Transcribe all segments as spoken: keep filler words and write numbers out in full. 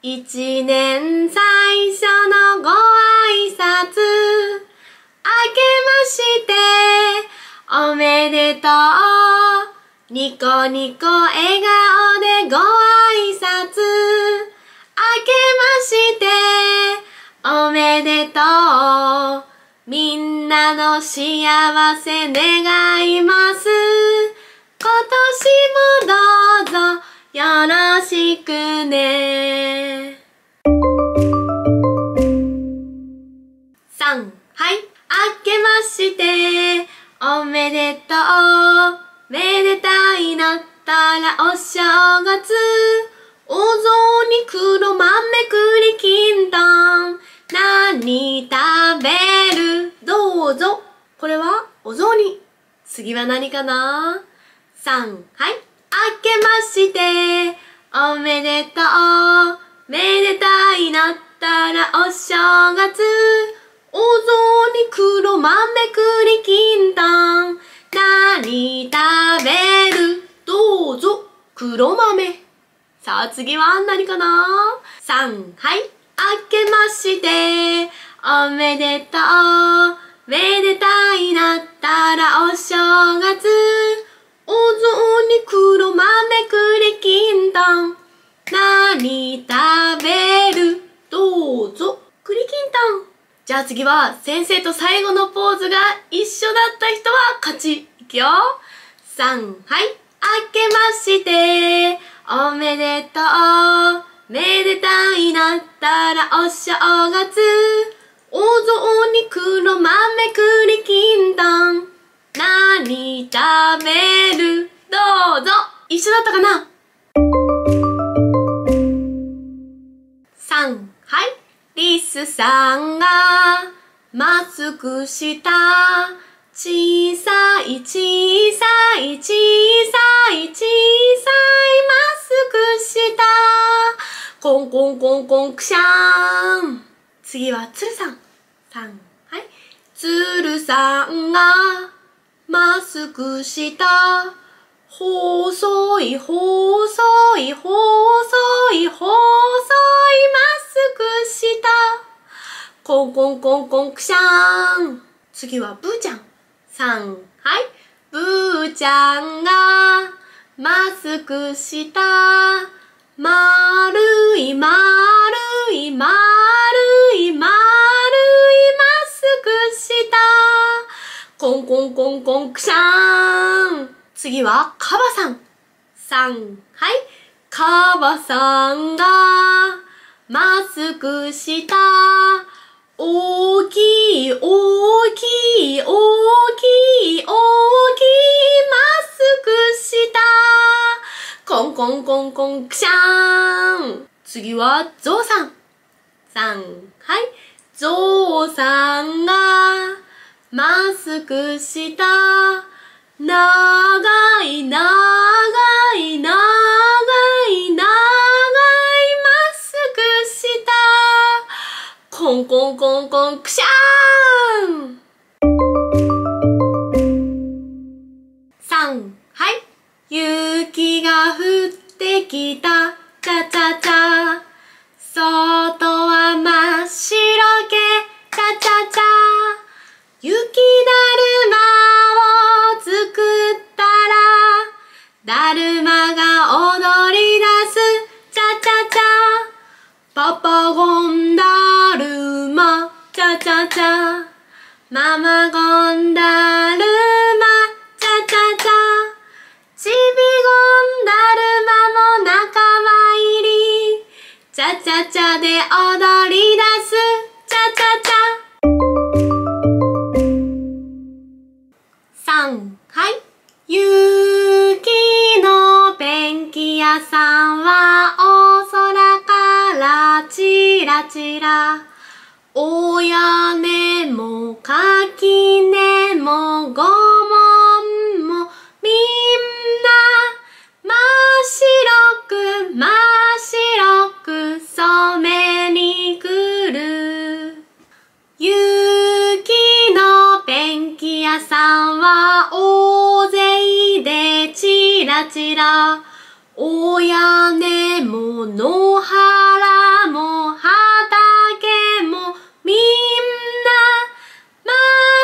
一年最初のご挨拶、あけましておめでとう、ニコニコ笑顔でご挨拶、あけましておめでとう、みんなの幸せ願います、今年もどうぞよろしくね。さん、はい。あけまして、おめでとう。めでたいなったらお正月。お雑煮黒豆栗きんとん。何食べる？どうぞ。これはお雑煮。次は何かな？さん、はい。あけまして、おめでとう。めでたいなったらお正月。お雑煮黒豆栗きんとん。何食べる？どうぞ。黒豆。さあ次は何かな？さん、はい。あけまして、おめでとう。めでたいなったらお正月。お雑煮黒豆栗きんとん。何食べる？どうぞ。栗きんとん。じゃあ次は先生と最後のポーズが一緒だった人は勝ち。いくよ。さん、はい。あけまして。おめでとう。めでたいなったらお正月。お雑煮黒豆栗きんとん。何食べる？どうぞ。一緒だったかな？さん、はい。リスさんがマスクした小さい小さい小さい小さいマスクしたコンコンコンコンクシャーン。次はつるさん。さん、はい。つるさんがマスクした細い細い細い細いマスクしたコンコンコンコンクシャーン。次はブーちゃん。さん、はい。ブーちゃんがマスクした丸い丸い丸い丸いマスクしたコンコンコンコンクシャーン。次はカバさん。さん、はい。カバさんがマスクした大きい大きい大きい大きいマスクしたコンコンコンコンクシャーン。次はゾウさん。さん、はい。ゾウさんがマスクした長い長い長い長い長いマスクしたコンコンコンコンクシャーン。さん、はい。雪が降ってきたチャチャチャ、外は真っ白けチャチャチャ、雪だるまを作ったらだるまが踊り出すチャチャチャ、パパゴンだるまチャチャチャ、ママゴンだるまチャチャチャ、ちびゴンだるまの仲間入りチャチャチャで踊り出すチャチャチャ。はい。雪のペンキ屋さんはお空からチラチラおやねもかきねもごもんもみんなましろくましろくそめにくる。ゆきのペンキ屋さんは大勢でちらちら。おやねものはらもはたけもみんなま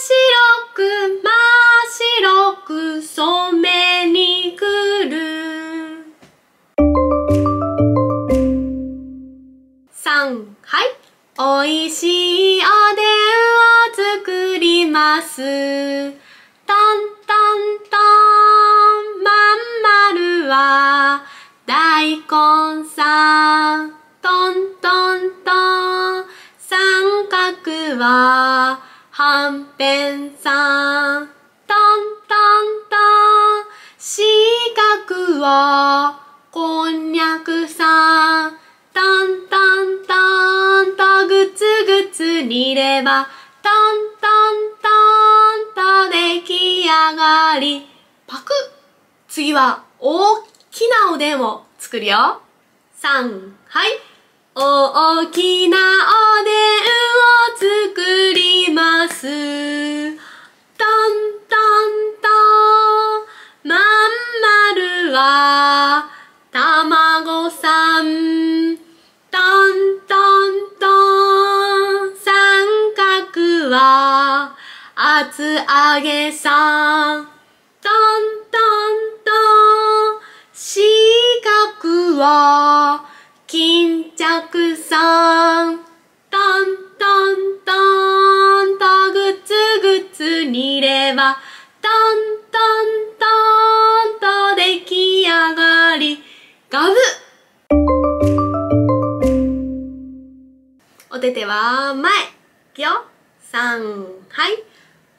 しろくましろくそめにくる。さんはい、おいしいおでんを作ります。トントントンまんまるは大根さん、トントントン。三角ははんぺんさん、トントントン。四角はこんにゃくさん、トントントンとぐつぐつ煮れば、トントントンと出来上がり。パクッ。次は大きい大きなおでんを作るよ。さん、はい。大きなおでんを作ります。トントントン。まんまるは卵さん。トントントン。三角は厚揚げさん。トントントン。四角は巾着さん、トントントンとぐつぐつ煮れば、トントントンと出来上がり。ガブ。お手手は前。いくよ。さん、はい。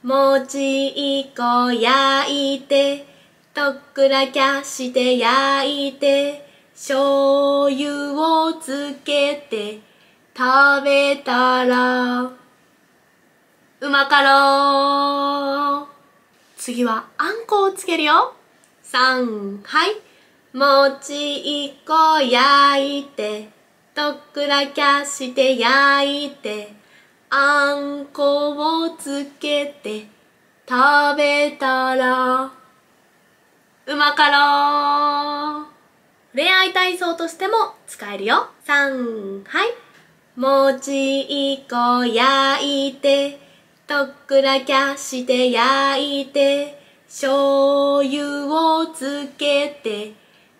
もちいこ焼いて、とっくらきゃして焼いて、醤油をつけて食べたらうまかろう。次はあんこをつけるよ。さん、はい。もちいこ焼いて、とっくらきゃして焼いて、あんこをつけて食べたらうまかろう。恋愛体操としても使えるよ。さん、はい。もちいこ焼いて、とっくらきゃして焼いて、醤油をつけて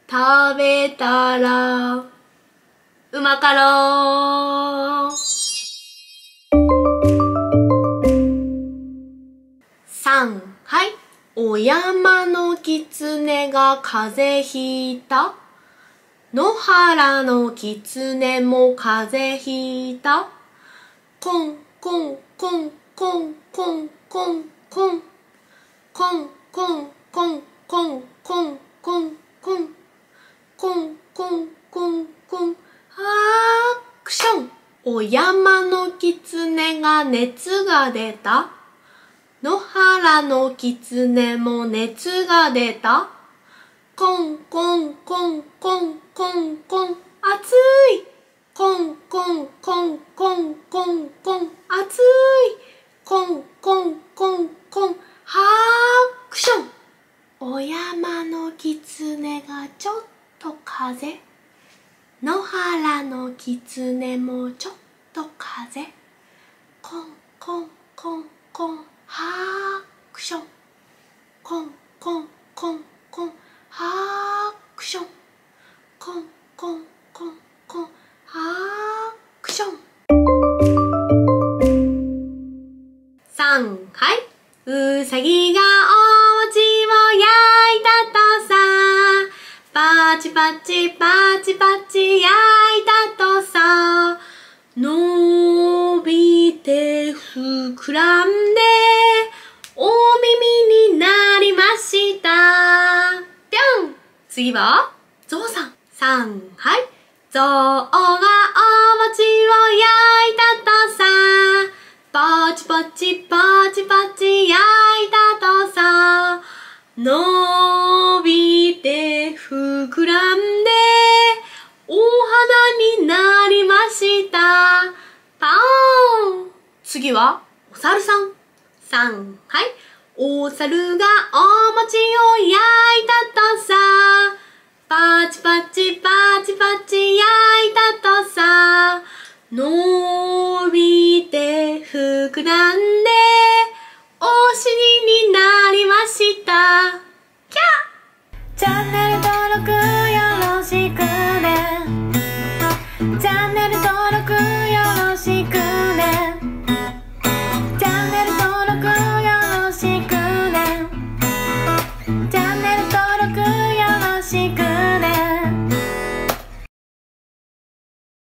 食べたらうまかろう。さん、はい。お山のきつねが風邪ひいた。野原のきつねも風邪ひいた。コンコンコンコンコンコンコンコンコンコンコンコンコンコンコンコンコンコンアクション。お山のきつねが熱が出た。野原のきつねも熱が出た。コンコンコンコンコンコン暑い。コンコンコンコンコンコン暑い。コンコンコンコンアクション。お山のきつねがちょっと風邪。野原のきつねもちょっと風邪。コンコンコンコンハークション。コンコンコンコンハークション。コンコンコンコンハークション。さん、はい。うさぎがお餅を焼いたとさ、パチパチパチパチ焼いたとさ、伸びて膨らんで大耳になりました。ぴょん。次はゾウさん。さん、はい。ゾウがお餅を焼いたとさ、次は、お猿さん。さん。はい。お猿がお餅を焼いたとさ。パチパチパチパチ焼いたとさ。伸びて膨らんで、お尻になりました。キャッ！チャンネル登録よろしくね。チャンネル登録よろしくね。